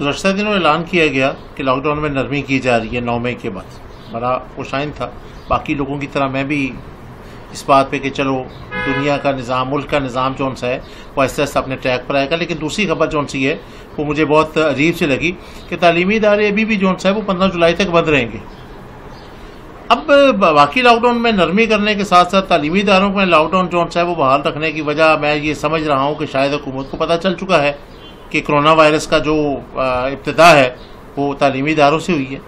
गुज़श्ता दिनों ऐलान किया गया कि लॉकडाउन में नरमी की जा रही है 9 मई के बाद। बड़ा खुशाइन था, बाकी लोगों की तरह मैं भी इस बात पे कि चलो दुनिया का निज़ाम, मुल्क का निज़ाम जौन सा है वो ऐसा ऐसा अपने ट्रैक पर आएगा। लेकिन दूसरी खबर जौन सी है वो मुझे बहुत अजीब सी लगी कि तालीमी इदारे अभी भी जौन सा है वो 15 जुलाई तक बंद रहेंगे। अब बाकी लॉकडाउन में नरमी करने के साथ साथ तालीमी इदारों में लॉकडाउन जौन सा है वो बहाल रखने की वजह मैं ये समझ रहा हूँ कि शायद हुकूमत को पता चल चुका है कि कोरोना वायरस का जो इब्तिदा है वो तालीमी इदारों से हुई है,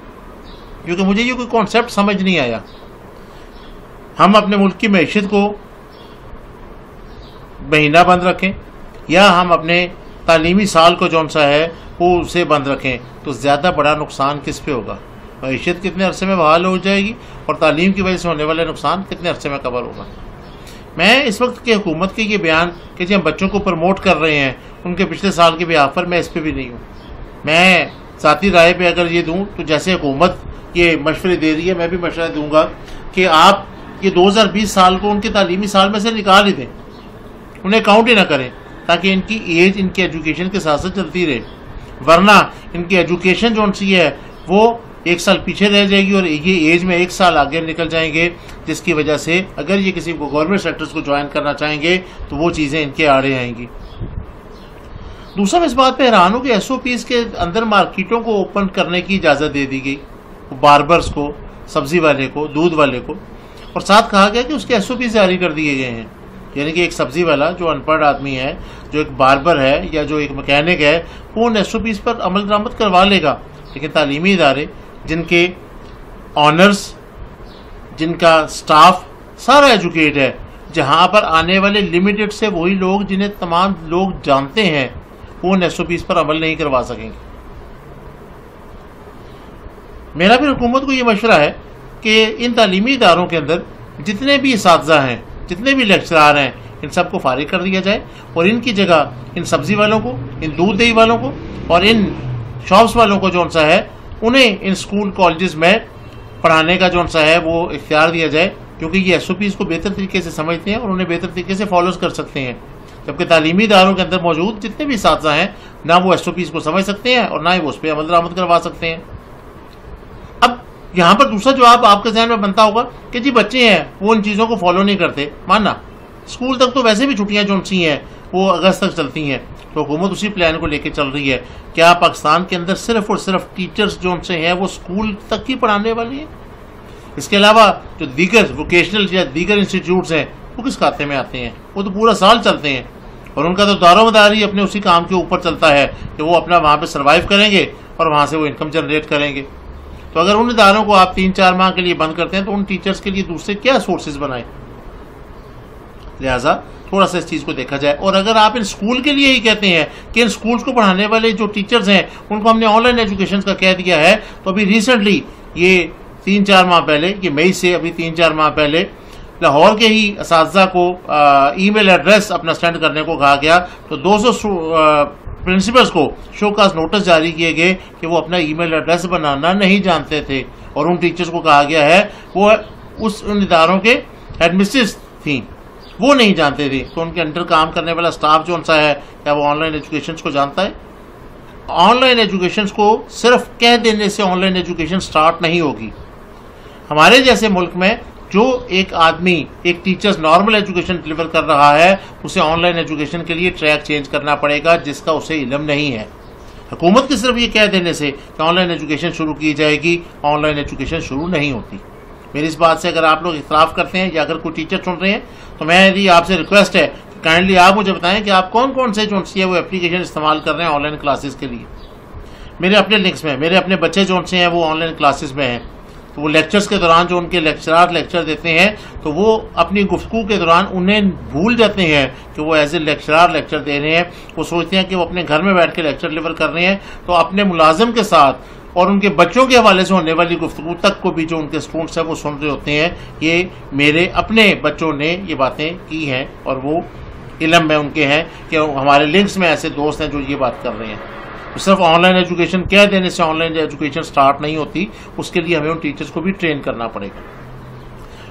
क्योंकि मुझे ये कोई कॉन्सेप्ट समझ नहीं आया। हम अपने मुल्क की मैशियत को महीना बंद रखें या हम अपने तालीमी साल को जौन सा है वो उसे बंद रखें तो ज़्यादा बड़ा नुकसान किस पे होगा? मैशियत कितने अरसे में बहाल हो जाएगी और तालीम की वजह से होने वाले नुकसान कितने अरसे में कवर होगा? मैं इस वक्त के हुकूमत के ये बयान कि जी हम बच्चों को प्रमोट कर रहे हैं उनके पिछले साल के बिहाफ पर मैं इस पर भी नहीं हूँ। मैं ज़ाती राय पर अगर ये दूँ तो जैसे हुकूमत ये मशवरे दे रही है मैं भी मशवरा दूँगा कि आप ये 2020 साल को उनके तालीमी साल में से निकाल ही दें, उन्हें काउंट ही ना करें ताकि इनकी एज इनके एजुकेशन के साथ साथ चलती रहे, वरना इनकी एजुकेशन जो सी है वो एक साल पीछे रह जाएगी और ये एज में एक साल आगे निकल जाएंगे, जिसकी वजह से अगर ये किसी को गवर्नमेंट सेक्टर्स को ज्वाइन करना चाहेंगे तो वो चीज़ें इनके आड़े आएंगी। दूसरा, मैं इस बात पर हैरान हूँ कि SOPs के अंदर मार्केटों को ओपन करने की इजाज़त दे दी गई, बार्बर्स को, सब्ज़ी वाले को, दूध वाले को, और साथ कहा गया कि उसके SOP जारी कर दिए गए हैं। यानी कि एक सब्ज़ी वाला जो अनपढ़ आदमी है, जो एक बार्बर है या जो एक मकैनिक है, वो उन SOPs पर अमल दरामद करवा लेगा। लेकिन तालीमी इदारे जिनके ऑनर्स, जिनका स्टाफ सारा एजुकेट है, जहाँ पर आने वाले लिमिटेड से वही लोग जिन्हें तमाम लोग जानते हैं, वो उन SOPs पर अमल नहीं करवा सकेंगे। मेरा भी हुकूमत को ये मशवरा है कि इन तालीमी इदारों के अंदर जितने भी इसातिज़ा हैं, जितने भी लेक्चरार हैं, इन सबको फारिग कर दिया जाए और इनकी जगह इन सब्ज़ी वालों को, इन दूध दही वालों को और इन शॉप्स वालों को जौन सा है उन्हें इन स्कूल कॉलेजेस में पढ़ाने का जौन सा है वो इख्तियार दिया जाए, क्योंकि ये SOPs को बेहतर तरीके से समझते हैं और उन्हें बेहतर तरीके से फॉलोज कर सकते हैं। जबकि तालीमी इदारों के अंदर मौजूद जितने भी इसातिज़ा हैं ना वो SOPs को समझ सकते हैं और ना ही वो उस पर अमल दरामद करवा सकते हैं। यहाँ पर दूसरा जवाब आपके जहन में बनता होगा कि जी बच्चे हैं वो इन चीज़ों को फॉलो नहीं करते। माना स्कूल तक तो वैसे भी छुट्टियाँ जो सी हैं वो अगस्त तक चलती हैं, तो हुकूमत उसी प्लान को लेके चल रही है। क्या पाकिस्तान के अंदर सिर्फ और सिर्फ टीचर्स जो से हैं वो स्कूल तक ही पढ़ाने वाली हैं? इसके अलावा जो दीगर वोकेशनल या दीगर इंस्टीट्यूट्स हैं वो किस खाते में आते हैं? वो तो पूरा साल चलते हैं और उनका तो दारोमदार ही अपने उसी काम के ऊपर चलता है कि वो अपना वहाँ पर सर्वाइव करेंगे और वहाँ से वो इनकम जनरेट करेंगे। तो अगर उन इदारों को आप 3-4 माह के लिए बंद करते हैं तो उन टीचर्स के लिए दूसरे क्या सोर्सेज बनाएं? लिहाजा थोड़ा सा इस चीज़ को देखा जाए। और अगर आप इन स्कूल के लिए ही कहते हैं कि इन स्कूल्स को पढ़ाने वाले जो टीचर्स हैं उनको हमने ऑनलाइन एजुकेशन का कह दिया है, तो अभी रिसेंटली ये 3-4 माह पहले, ये मई से अभी 3-4 माह पहले लाहौर के ही असातिज़ा को ईमेल एड्रेस अपना सेंड करने को कहा गया तो 200 प्रिंसिपल्स को शो काज नोटिस जारी किए गए कि वो अपना ईमेल एड्रेस बनाना नहीं जानते थे और उन टीचर्स को कहा गया है वो उस उन इदारों के एडमिनिस्ट्रेटर्स थी, वो नहीं जानते थे। तो उनके अंडर काम करने वाला स्टाफ जो उनसा है क्या वो ऑनलाइन एजुकेशन को जानता है? ऑनलाइन एजुकेशन को सिर्फ कह देने से ऑनलाइन एजुकेशन स्टार्ट नहीं होगी। हमारे जैसे मुल्क में जो एक आदमी, एक टीचर्स नॉर्मल एजुकेशन डिलीवर कर रहा है, उसे ऑनलाइन एजुकेशन के लिए ट्रैक चेंज करना पड़ेगा जिसका उसे इलम नहीं है। हुकूमत के सिर्फ ये कह देने से कि ऑनलाइन एजुकेशन शुरू की जाएगी, ऑनलाइन एजुकेशन शुरू नहीं होती। मेरी इस बात से अगर आप लोग इख्तलाफ करते हैं या अगर कोई टीचर सुन रहे हैं तो मेरी आपसे रिक्वेस्ट है तो काइंडली आप मुझे बताएं कि आप कौन कौन से जो है वो एप्लीकेशन इस्तेमाल कर रहे हैं ऑनलाइन क्लासेस के लिए। मेरे अपने लिंक्स में मेरे अपने बच्चे जो हैं वो ऑनलाइन क्लासेस में हैं, तो वो लेक्चर्स के दौरान जो उनके लेक्चरार लेक्चर देते हैं तो वो अपनी गुफ्तगू के दौरान उन्हें भूल जाते हैं कि वो एज ए लेक्चरार लेक्चर दे रहे हैं। वो सोचते हैं कि वो अपने घर में बैठ के लेक्चर डिलीवर कर रहे हैं, तो अपने मुलाजिम के साथ और उनके बच्चों के हवाले से होने वाली गुफ्तगू तक को भी जो उनके स्टूडेंट्स हैं वो सुन रहे होते हैं। ये मेरे अपने बच्चों ने ये बातें की हैं और वो इलम में उनके हैं कि हमारे लिंक्स में ऐसे दोस्त हैं जो ये बात कर रहे हैं। सिर्फ ऑनलाइन एजुकेशन कह देने से ऑनलाइन एजुकेशन स्टार्ट नहीं होती, उसके लिए हमें उन टीचर्स को भी ट्रेन करना पड़ेगा।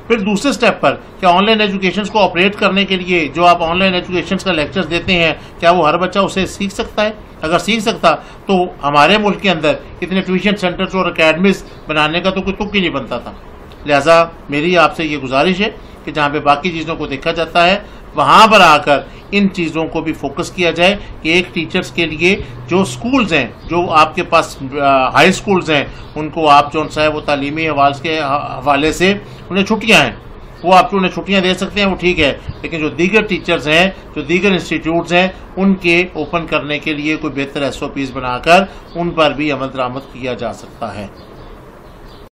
फिर दूसरे स्टेप पर क्या ऑनलाइन एजुकेशन को ऑपरेट करने के लिए जो आप ऑनलाइन एजुकेशन का लेक्चर्स देते हैं, क्या वो हर बच्चा उसे सीख सकता है? अगर सीख सकता तो हमारे मुल्क के अंदर इतने ट्यूशन सेंटर्स और अकेडमीज बनाने का तो कोई तुक ही नहीं बनता था। लिहाजा मेरी आपसे ये गुजारिश है कि जहाँ पे बाकी चीज़ों को देखा जाता है वहाँ पर आकर इन चीज़ों को भी फोकस किया जाए कि एक टीचर्स के लिए जो स्कूल्स हैं, जो आपके पास हाई स्कूल्स हैं, उनको आप जो सा है वो तालीमी हवाले से उन्हें छुट्टियाँ हैं, वो आप उन्हें छुट्टियाँ दे सकते हैं, वो ठीक है, लेकिन जो दीगर टीचर्स हैं, जो दीगर इंस्टीट्यूट्स हैं, उनके ओपन करने के लिए कोई बेहतर SOPs बनाकर उन पर भी अमल दरामद किया जा सकता है।